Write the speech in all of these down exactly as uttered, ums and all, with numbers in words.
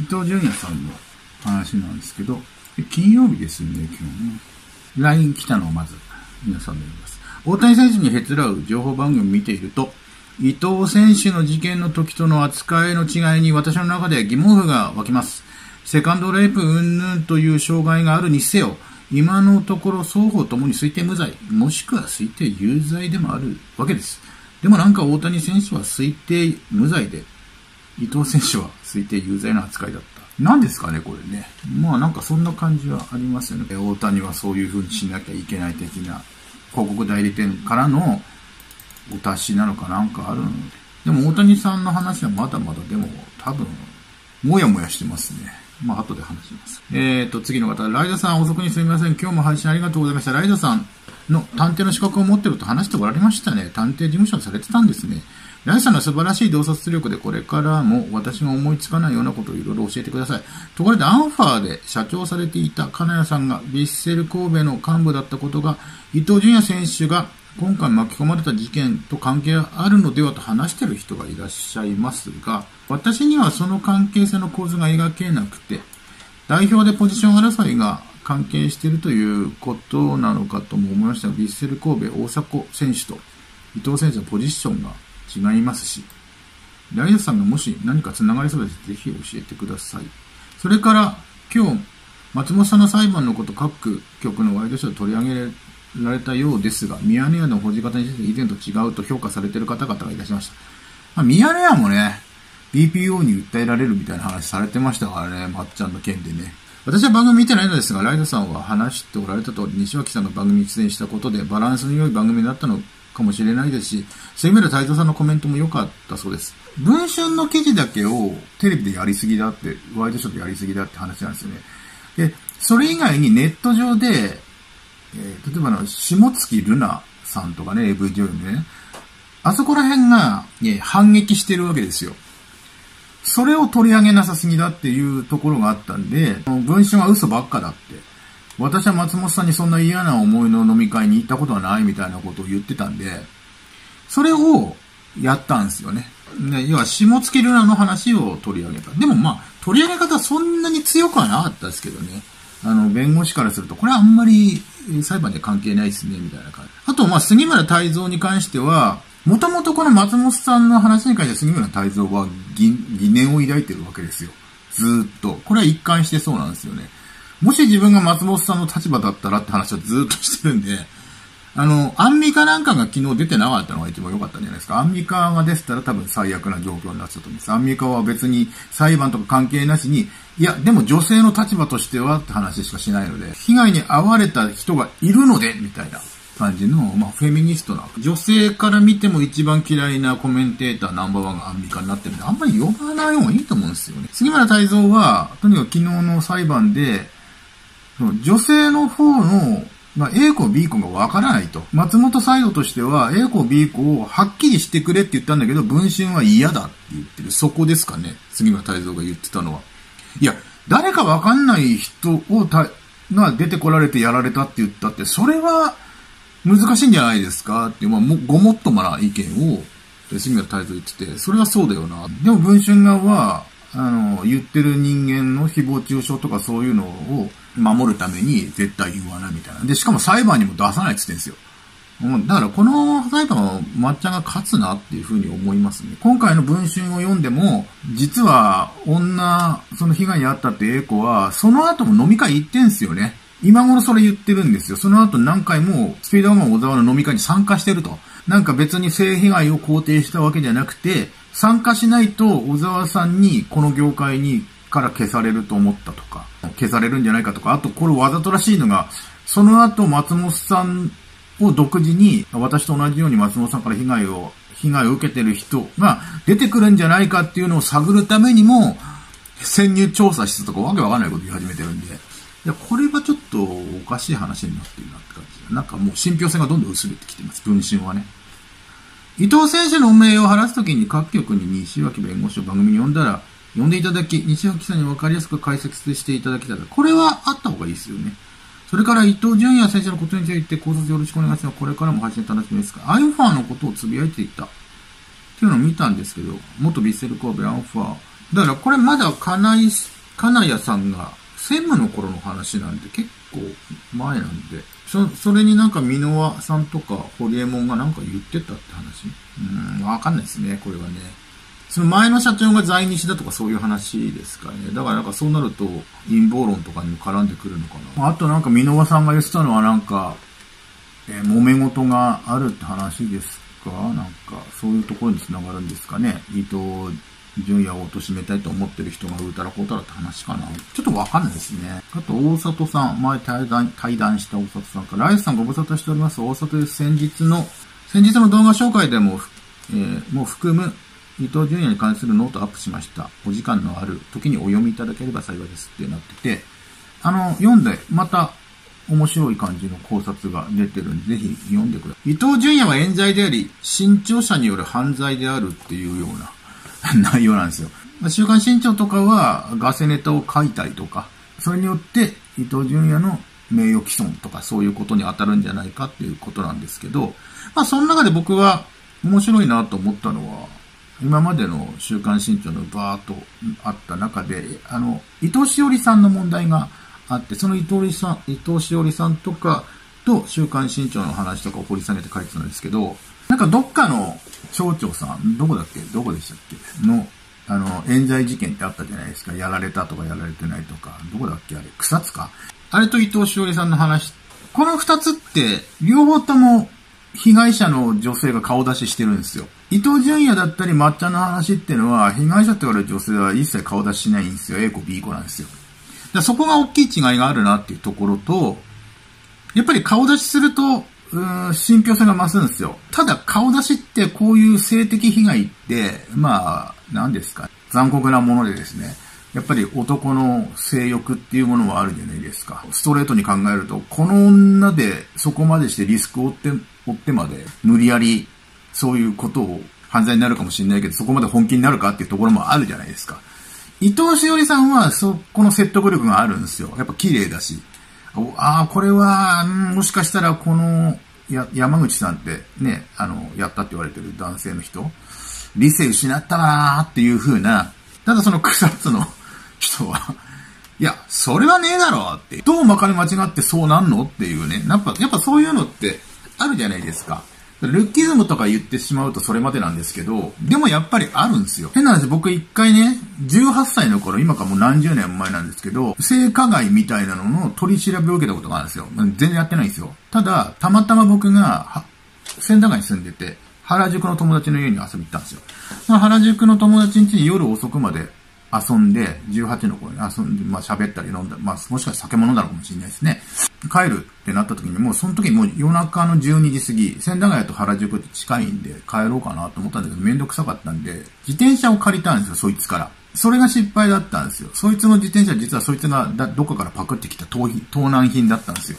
伊藤純也さんの話なんですけど、金曜日ですよね、今日ね。ライン 来たのをまず皆さんで言います。大谷選手にへつらう情報番組を見ていると、伊藤選手の事件の時との扱いの違いに私の中で疑問符が湧きます。セカンドレイプ云々という障害があるにせよ、今のところ双方ともに推定無罪、もしくは推定有罪でもあるわけです。でもなんか大谷選手は推定無罪で、伊藤選手は推定有罪の扱いだった。なんですかね、これね。まあなんかそんな感じはありますよね。大谷はそういう風にしなきゃいけない的な、広告代理店からのお達しなのかなんかあるので。でも大谷さんの話はまだまだでも多分、もやもやしてますね。まあ後で話します。えーと、次の方、ライザさん遅くにすみません。今日も配信ありがとうございました。ライザさんの探偵の資格を持ってると話しておられましたね。探偵事務所されてたんですね。ライザさんの素晴らしい洞察力でこれからも私が思いつかないようなことをいろいろ教えてください。ところでアンファーで社長されていた金谷さんがヴィッセル神戸の幹部だったことが、伊藤純也選手が今回巻き込まれた事件と関係あるのではと話している人がいらっしゃいますが、私にはその関係性の構図が描けなくて、代表でポジション争いが関係しているということなのかとも思いましたが、ヴィッセル神戸大迫選手と伊藤選手のポジションが違いますし、ライザさんがもし何か繋がりそうです。ぜひ教えてください。それから今日松本さんの裁判のこと各局のワイドショーで取り上げられたようですが、ミヤネ屋の報じ方について以前と違うと評価されている方々がいらっしゃいました。まあ、ミヤネ屋もね、ビーピーオー に訴えられるみたいな話されてましたからね、まっちゃんの件でね。私は番組見てないのですが、ライザさんは話しておられた通り、西脇さんの番組に出演したことでバランスの良い番組だったのかもしれないですし、杉村太蔵さんのコメントも良かったそうです。文春の記事だけをテレビでやりすぎだって、ワイドショーでやりすぎだって話なんですよね。で、それ以外にネット上で、えー、例えばの、下月ルナさんとかね、エーブイ 女優ね、あそこら辺が、ね、反撃してるわけですよ。それを取り上げなさすぎだっていうところがあったんで、文春は嘘ばっかだって。私は松本さんにそんな嫌な思いの飲み会に行ったことはないみたいなことを言ってたんで、それをやったんですよね。ね、要は、下月ルナの話を取り上げた。でもまあ、取り上げ方はそんなに強くはなかったですけどね。あの、弁護士からすると、これはあんまり裁判には関係ないですね、みたいな感じ。あと、まあ、杉村太蔵に関しては、もともとこの松本さんの話に関して杉村太蔵は疑念を抱いてるわけですよ。ずーっと。これは一貫してそうなんですよね。もし自分が松本さんの立場だったらって話をずーっとしてるんで、あの、アンミカなんかが昨日出てなかったのが一番良かったんじゃないですか。アンミカが出てたら多分最悪な状況になっちゃうと思います。アンミカは別に裁判とか関係なしに、いや、でも女性の立場としてはって話しかしないので、被害に遭われた人がいるので、みたいな感じの、まあ、フェミニストな。女性から見ても一番嫌いなコメンテーターナンバーワンがアンミカになってるんで、あんまり呼ばない方がいいと思うんですよね。杉村太蔵は、とにかく昨日の裁判で、女性の方の、まあ、A 子 B 子がわからないと。松本サイドとしては、A 子 B 子をはっきりしてくれって言ったんだけど、文春は嫌だって言ってる。そこですかね。杉村太蔵が言ってたのは。いや、誰かわかんない人をた、が出てこられてやられたって言ったって、それは難しいんじゃないですかっていう、まあ、も、ごもっともな意見を、杉村太蔵言ってて、それはそうだよな。でも文春側は、あの、言ってる人間の誹謗中傷とかそういうのを守るために絶対言わないみたいな。で、しかも裁判にも出さないって言ってんですよ。だからこの裁判はまっちゃんが勝つなっていうふうに思いますね。今回の文春を読んでも、実は女、その被害に遭ったって A 子は、その後も飲み会行ってんすよね。今頃それ言ってるんですよ。その後何回もスピードワゴン小沢の飲み会に参加してると。なんか別に性被害を肯定したわけじゃなくて、参加しないと小沢さんにこの業界にから消されると思ったとか、消されるんじゃないかとか、あとこれわざとらしいのが、その後松本さんを独自に、私と同じように松本さんから被害を、被害を受けてる人が出てくるんじゃないかっていうのを探るためにも、潜入調査室とかわけわかんないこと言い始めてるんで、いや、これはちょっとおかしい話になってるなって感じ。なんかもう信憑性がどんどん薄れてきてます、文春はね。伊藤選手の汚名を晴らすときに各局に西脇弁護士を番組に呼んだら、呼んでいただき、西脇さんに分かりやすく解説していただきたい。これはあった方がいいですよね。それから伊藤純也選手のことについて考察よろしくお願いします。これからも配信楽しみですが、アンファーのことをつぶやいていたっていうのを見たんですけど、元ヴィッセル神戸アンファーだからこれまだ金井、金谷さんが専務の頃の話なんで結構前なんで、そ, それになんか箕輪さんとか堀江門がなんか言ってたって話、うーん、わかんないですね、これはね。その前の社長が在日だとかそういう話ですかね。だからなんかそうなると陰謀論とかにも絡んでくるのかな。あとなんか箕輪さんが言ってたのはなんか、えー、揉め事があるって話ですか。なんかそういうところに繋がるんですかね。伊藤純也を貶めたいと思ってる人がうーたらこうたらって話かな。ちょっとわかんないですね。あと、大里さん。前対談、対談した大里さんから。ライスさんご無沙汰しております。大里です。先日の、先日の動画紹介でも、えー、もう含む、伊藤純也に関するノートアップしました。お時間のある時にお読みいただければ幸いですってなってて、あの、読んで、また、面白い感じの考察が出てるんで、ぜひ読んでください。伊藤純也は冤罪であり、新潮社による犯罪であるっていうような、内容なんですよ。週刊新潮とかはガセネタを書いたりとか、それによって伊藤純也の名誉毀損とかそういうことに当たるんじゃないかっていうことなんですけど、まあその中で僕は面白いなと思ったのは、今までの週刊新潮のバーっとあった中で、あの、伊藤詩織さんの問題があって、その伊藤さん、伊藤詩織さんとかと週刊新潮の話とかを掘り下げて書いてたんですけど、なんかどっかの町長さん、どこだっけどこでしたっけの、あの、冤罪事件ってあったじゃないですか。やられたとかやられてないとか。どこだっけあれ草津かあれと伊藤詩織さんの話。この二つって、両方とも被害者の女性が顔出ししてるんですよ。伊藤純也だったり抹茶の話っていうのは、被害者と言われる女性は一切顔出ししないんですよ。A 子 B 子なんですよ。だからそこが大きい違いがあるなっていうところと、やっぱり顔出しすると、信憑性が増すんですよ。ただ、顔出しってこういう性的被害って、まあ、何ですか、残酷なものでですね、やっぱり男の性欲っていうものはあるじゃないですか。ストレートに考えると、この女でそこまでしてリスクを負って、負ってまで、無理やりそういうことを犯罪になるかもしれないけど、そこまで本気になるかっていうところもあるじゃないですか。伊藤詩織さんは、そこの説得力があるんですよ。やっぱ綺麗だし。ああ、これは、もしかしたらこの、や、山口さんってね、あの、やったって言われてる男性の人、理性失ったなーっていう風な、ただその草津の人は、いや、それはねえだろって、どうまかり間違ってそうなんのっていうね、やっぱ、やっぱそういうのってあるじゃないですか。ルッキズムとか言ってしまうとそれまでなんですけど、でもやっぱりあるんですよ。変な話、僕一回ね、じゅうはっさいの頃、今からもう何十年も前なんですけど、性加害みたいなのの取り調べを受けたことがあるんですよ。全然やってないんですよ。ただ、たまたま僕が、千駄ヶ谷に住んでて、原宿の友達の家に遊びに行ったんですよ。まあ、原宿の友達の家に夜遅くまで遊んで、じゅうはちの頃に遊んで、まあ喋ったり飲んだり、まあもしかしたら酒も飲んだのかもしれないですね。帰るってなった時にもうその時もう夜中のじゅうにじ過ぎ、千駄ヶ谷と原宿って近いんで帰ろうかなと思ったんだけどめんどくさかったんで、自転車を借りたんですよ、そいつから。それが失敗だったんですよ。そいつの自転車実はそいつがどっかからパクってきた盗品、盗難品だったんですよ。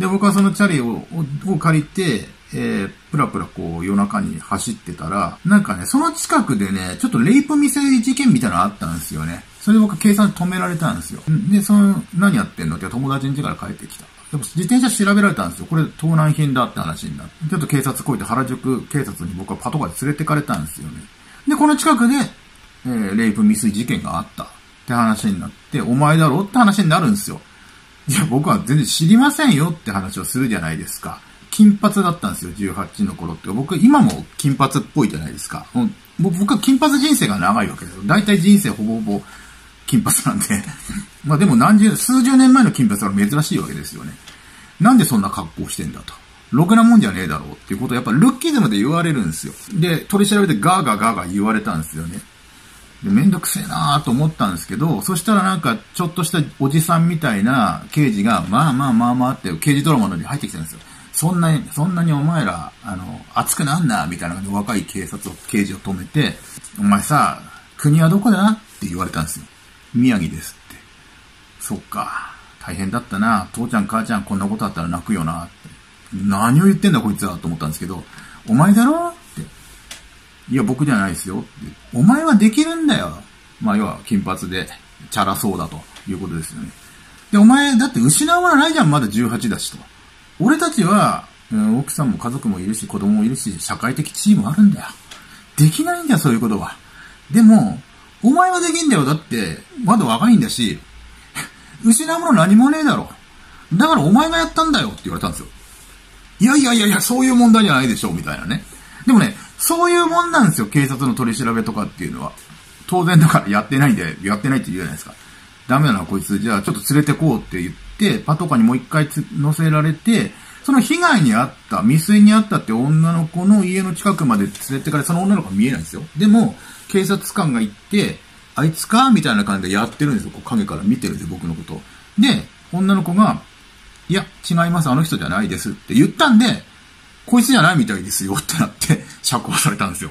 で、僕はそのチャリを、を借りて、えー、プラプラこう夜中に走ってたら、なんかね、その近くでね、ちょっとレイプ未遂事件みたいなのあったんですよね。それで僕、警察に止められたんですよ。で、その、何やってんのって友達の家から帰ってきた。でも自転車調べられたんですよ。これ盗難品だって話になって。ちょっと警察来いて原宿警察に僕はパトカーで連れてかれたんですよね。で、この近くで、えー、レイプ未遂事件があったって話になって、お前だろって話になるんですよ。いや、僕は全然知りませんよって話をするじゃないですか。金髪だったんですよ、じゅうはちの頃って。僕、今も金髪っぽいじゃないですか。もう僕は金髪人生が長いわけですよ。大体人生ほぼほぼ金髪なんで。まあでも何十、数十年前の金髪は珍しいわけですよね。なんでそんな格好してんだと。ろくなもんじゃねえだろうっていうことをやっぱルッキズムで言われるんですよ。で、取り調べてガーガーガーガー言われたんですよね。で、めんどくせえなーと思ったんですけど、そしたらなんか、ちょっとしたおじさんみたいな刑事が、まあまあまあまあって、刑事ドラマのに入ってきたんですよ。そんなに、そんなにお前ら、あの、熱くなんな、みたいな感じで若い警察を、刑事を止めて、お前さ、国はどこだって言われたんですよ。宮城ですって。そっか、大変だったな、父ちゃん母ちゃんこんなことあったら泣くよな、って。何を言ってんだこいつは、と思ったんですけど、お前だろいや、僕じゃないですよって。お前はできるんだよ。まあ、要は、金髪で、チャラそうだということですよね。で、お前、だって失うものないじゃん、まだじゅうはちだしと。俺たちは、うん、奥さんも家族もいるし、子供もいるし、社会的地位もあるんだよ。できないんだよ、そういうことは。でも、お前はできんだよ。だって、まだ若いんだし、失うもの何もねえだろ。だからお前がやったんだよって言われたんですよ。いやいやいやいや、そういう問題じゃないでしょ、みたいなね。でもね、そういうもんなんですよ、警察の取り調べとかっていうのは。当然だからやってないんで、やってないって言うじゃないですか。ダメだな、こいつ。じゃあちょっと連れてこうって言って、パトカーにもう一回乗せられて、その被害に遭った、未遂に遭ったって女の子の家の近くまで連れてかれ、その女の子は見えないんですよ。でも、警察官が行って、あいつかみたいな感じでやってるんですよ。こう影から見てるんですよ、僕のことを。で、女の子が、いや、違います、あの人じゃないですって言ったんで、こいつじゃないみたいですよってなって、釈放されたんですよ。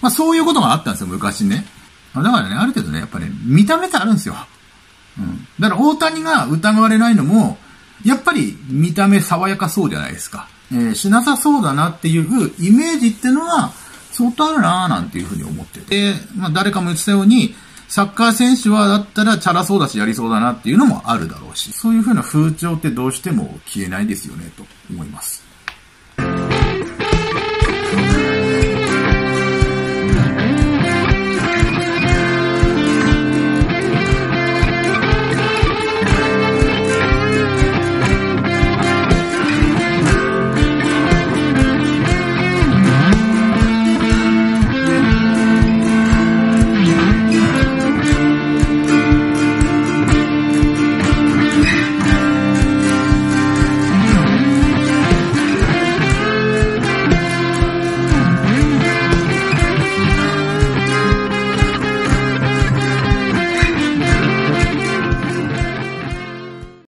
まあそういうことがあったんですよ、昔ね。だからね、ある程度ね、やっぱね、見た目ってあるんですよ。うん。だから大谷が疑われないのも、やっぱり見た目爽やかそうじゃないですか。えー、しなさそうだなっていうイメージってのは、相当あるなーなんていうふうに思ってて、まあ誰かも言ってたように、サッカー選手はだったらチャラそうだしやりそうだなっていうのもあるだろうし、そういうふうな風潮ってどうしても消えないですよね、と思います。